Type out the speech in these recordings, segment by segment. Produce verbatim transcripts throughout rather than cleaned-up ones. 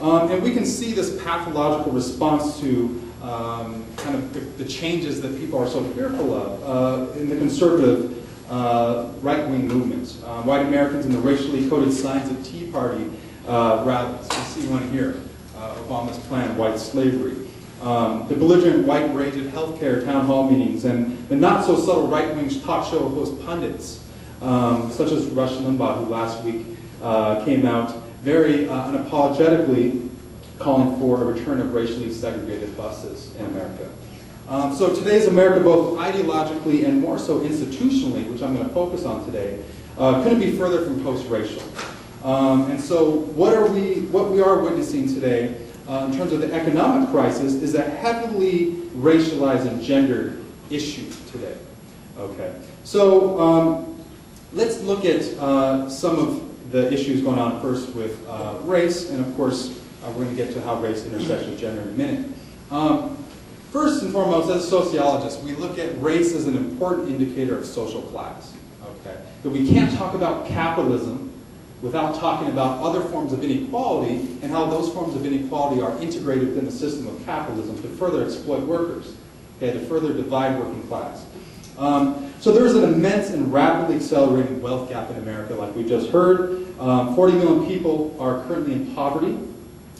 Um, and we can see this pathological response to um, kind of the, the changes that people are so fearful of uh, in the conservative uh, right-wing movement. Uh, white Americans and the racially coded signs of Tea Party uh, rallies. We see one here, uh, Obama's plan, white slavery. Um, the belligerent white rage at healthcare town hall meetings, and the not-so-subtle right-wing talk show host pundits, um, such as Rush Limbaugh, who last week uh, came out very uh, unapologetically calling for a return of racially segregated buses in America. Um, so today's America, both ideologically and more so institutionally, which I'm going to focus on today, uh, couldn't be further from post-racial. Um, and so what are we, what we are witnessing today uh, in terms of the economic crisis is a heavily racialized and gendered issue today. Okay, so um, let's look at uh, some of the issues going on first with uh, race, and of course uh, we're going to get to how race intersects with gender in a minute. Um, first and foremost, as sociologists, we look at race as an important indicator of social class. Okay, but we can't talk about capitalism without talking about other forms of inequality and how those forms of inequality are integrated within the system of capitalism to further exploit workers, okay, to further divide working class. Um, so there is an immense and rapidly accelerating wealth gap in America, like we just heard. Um, forty million people are currently in poverty.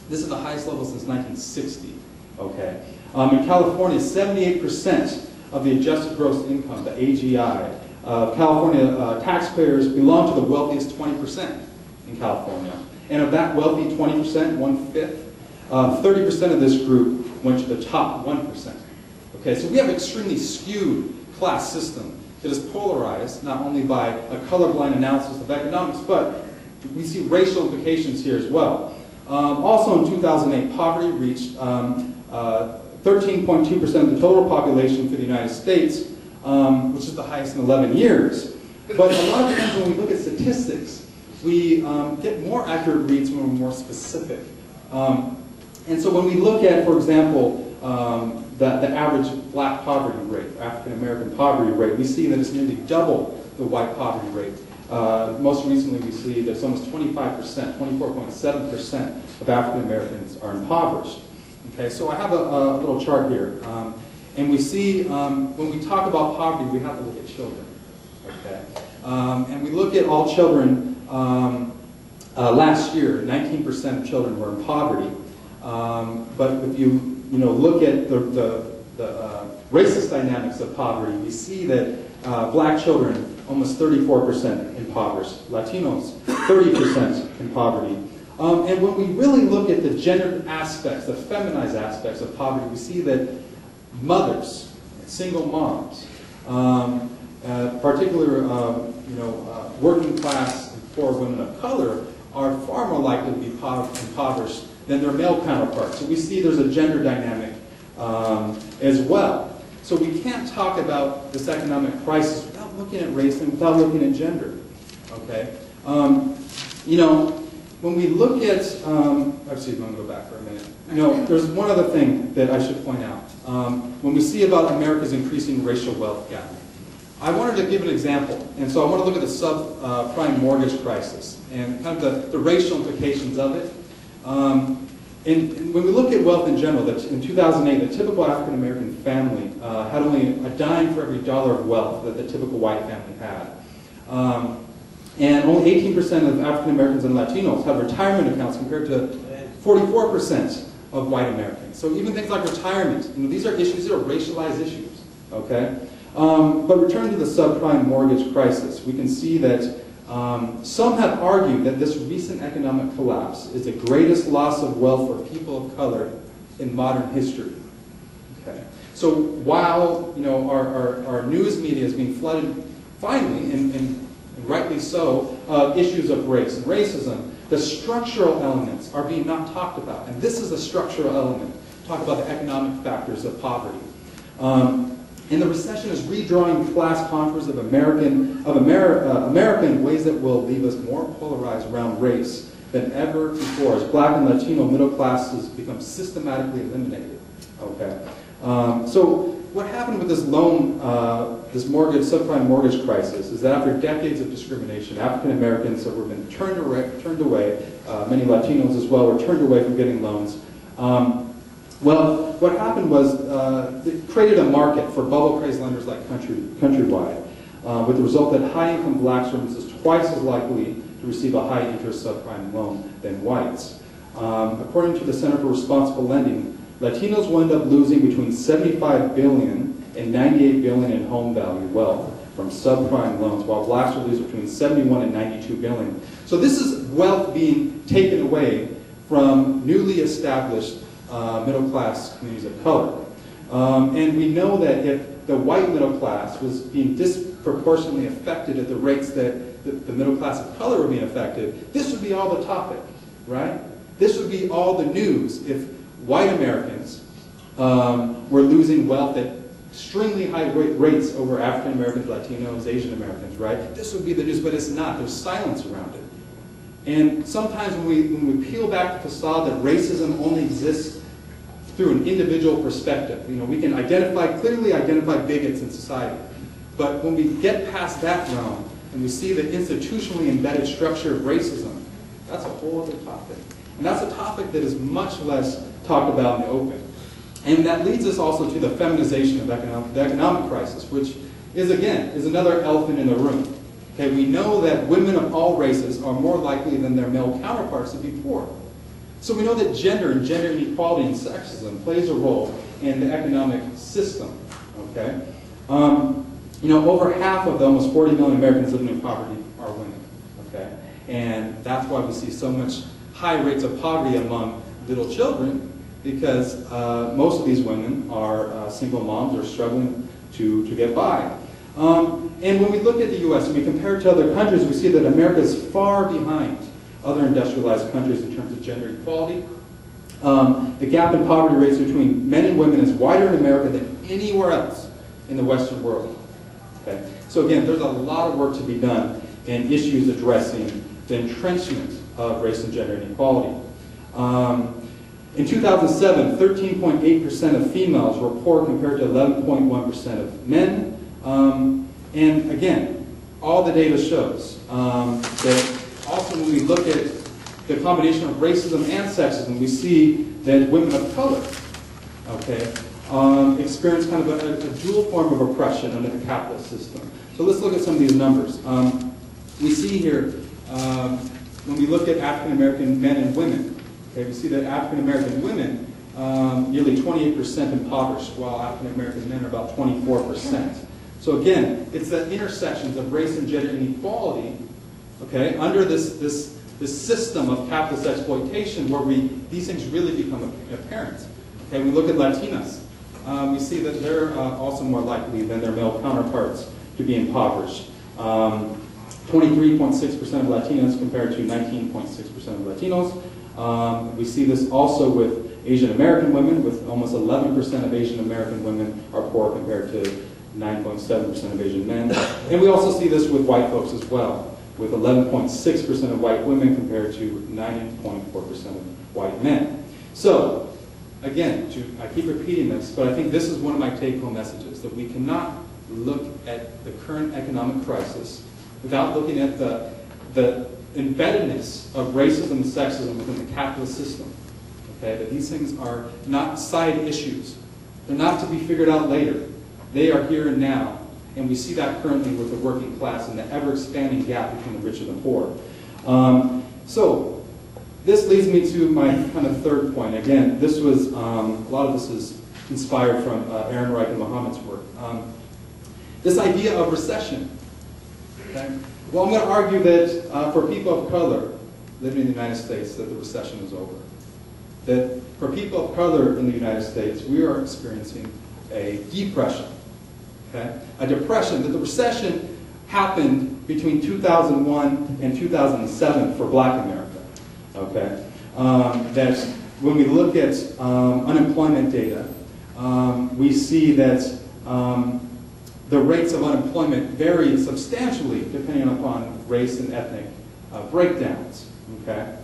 This is the highest level since nineteen sixty. Okay. Um, in California, seventy-eight percent of the adjusted gross income, the A G I, of uh, California uh, taxpayers belong to the wealthiest twenty percent in California. And of that wealthy twenty percent, one-fifth, uh, thirty percent of this group went to the top one percent. Okay, so we have extremely skewed class system that is polarized not only by a colorblind analysis of economics, but we see racial implications here as well. Um, also in two thousand eight, poverty reached thirteen point two percent um, uh, of the total population for the United States, um, which is the highest in eleven years. But a lot of times when we look at statistics, we um, get more accurate reads when we're more specific. Um, and so when we look at, for example, um, The, the average black poverty rate, African-American poverty rate, we see that it's nearly double the white poverty rate. Uh, most recently we see that almost twenty-five percent, twenty-four point seven percent of African-Americans are impoverished. Okay, so I have a, a little chart here. Um, and we see, um, when we talk about poverty, we have to look at children. Okay, um, and we look at all children. Um, uh, last year, nineteen percent of children were in poverty. Um, but if you You know, look at the, the, the uh, racist dynamics of poverty, we see that uh, black children, almost thirty-four percent impoverished, Latinos, thirty percent in poverty. Um, and when we really look at the gendered aspects, the feminized aspects of poverty, we see that mothers, single moms, um, uh, particularly uh, you know, uh, working class and poor women of color, are far more likely to be impoverished than their male counterparts. So we see there's a gender dynamic um, as well. So we can't talk about this economic crisis without looking at race and without looking at gender. Okay, um, you know, when we look at, um, actually, I'm going to go back for a minute. You know, there's one other thing that I should point out. Um, when we see about America's increasing racial wealth gap, I wanted to give an example, and so I want to look at the subprime uh, mortgage crisis and kind of the, the racial implications of it. Um, and, and when we look at wealth in general, that in two thousand eight, the typical African-American family uh, had only a dime for every dollar of wealth that the typical white family had. Um, and only eighteen percent of African-Americans and Latinos have retirement accounts compared to forty-four percent of white Americans. So even things like retirement, you know, these are issues, these are racialized issues, okay? Um, but returning to the subprime mortgage crisis, we can see that Um, some have argued that this recent economic collapse is the greatest loss of wealth for people of color in modern history. Okay. So while you know, our, our, our news media is being flooded, finally, and, and, and rightly so, uh, issues of race and racism, the structural elements are being not talked about. And this is a structural element. Talk about the economic factors of poverty. Um, And the recession is redrawing class contours of American of Ameri uh, America in ways that will leave us more polarized around race than ever before, as black and Latino middle classes become systematically eliminated. Okay, um, so what happened with this loan, uh, this mortgage subprime mortgage crisis, is that after decades of discrimination, African Americans have been turned away, turned away uh, many Latinos as well, were turned away from getting loans. Um, well, what happened was uh, it created a market for bubble craze lenders like country, Countrywide, uh, with the result that high-income Black students is twice as likely to receive a high-interest subprime loan than whites. Um, according to the Center for Responsible Lending, Latinos will end up losing between seventy-five billion dollars and ninety-eight billion dollars in home value wealth from subprime loans, while Blacks will lose between seventy-one billion dollars and ninety-two billion dollars. So this is wealth being taken away from newly established uh, middle-class communities of color. Um, and we know that if the white middle class was being disproportionately affected at the rates that the, the middle class of color were being affected, this would be all the topic, right? This would be all the news if white Americans um, were losing wealth at extremely high rates over African Americans, Latinos, Asian Americans, right? This would be the news, but it's not. There's silence around it. And sometimes when we, when we peel back the facade that racism only exists through an individual perspective, you know, we can identify, clearly identify bigots in society. But when we get past that realm and we see the institutionally embedded structure of racism, that's a whole other topic. And that's a topic that is much less talked about in the open. And that leads us also to the feminization of economic, the economic crisis, which is, again, is another elephant in the room. Okay, we know that women of all races are more likely than their male counterparts to be poor. So we know that gender and gender inequality and sexism plays a role in the economic system. Okay, um, you know, over half of the almost forty million Americans living in poverty are women. Okay, and that's why we see so much high rates of poverty among little children, because uh, most of these women are uh, single moms or struggling to, to get by. Um, and when we look at the U S and we compare it to other countries, we see that America is far behind other industrialized countries in terms of gender equality. Um, the gap in poverty rates between men and women is wider in America than anywhere else in the Western world. Okay? So again, there's a lot of work to be done in issues addressing the entrenchment of race and gender inequality. Um, In two thousand seven, thirteen point eight percent of females were poor compared to eleven point one percent of men. Um, and again, all the data shows um, that also when we look at the combination of racism and sexism, we see that women of color, okay, um, experience kind of a, a dual form of oppression under the capitalist system. So let's look at some of these numbers. Um, we see here, um, when we look at African American men and women, we see that African American women, um, nearly twenty-eight percent impoverished, while African American men are about twenty-four percent. So again, it's the intersections of race and gender inequality, okay, under this, this, this system of capitalist exploitation where we, these things really become apparent. Okay, we look at Latinas, um, we see that they're uh, also more likely than their male counterparts to be impoverished. Um, twenty-three point six percent of Latinas compared to nineteen point six percent of Latinos. Um, we see this also with Asian American women, with almost eleven percent of Asian American women are poor compared to nine point seven percent of Asian men. And we also see this with white folks as well, with eleven point six percent of white women compared to nine point four percent of white men. So, again, to, I keep repeating this, but I think this is one of my take-home messages, that we cannot look at the current economic crisis without looking at the, the embeddedness of racism and sexism within the capitalist system. Okay, that these things are not side issues. They're not to be figured out later. They are here and now. And we see that currently with the working class and the ever-expanding gap between the rich and the poor. Um, so this leads me to my kind of third point. Again, this was, um, a lot of this is inspired from uh, Aaron Reich and Muhammad's work. Um, this idea of recession. Okay? Well, I'm going to argue that uh, for people of color living in the United States, that the recession is over. That for people of color in the United States, we are experiencing a depression, okay? A depression, that the recession happened between two thousand one and two thousand seven for Black America, okay? Um, that when we look at um, unemployment data, um, we see that um, the rates of unemployment vary substantially depending upon race and ethnic uh, breakdowns, okay?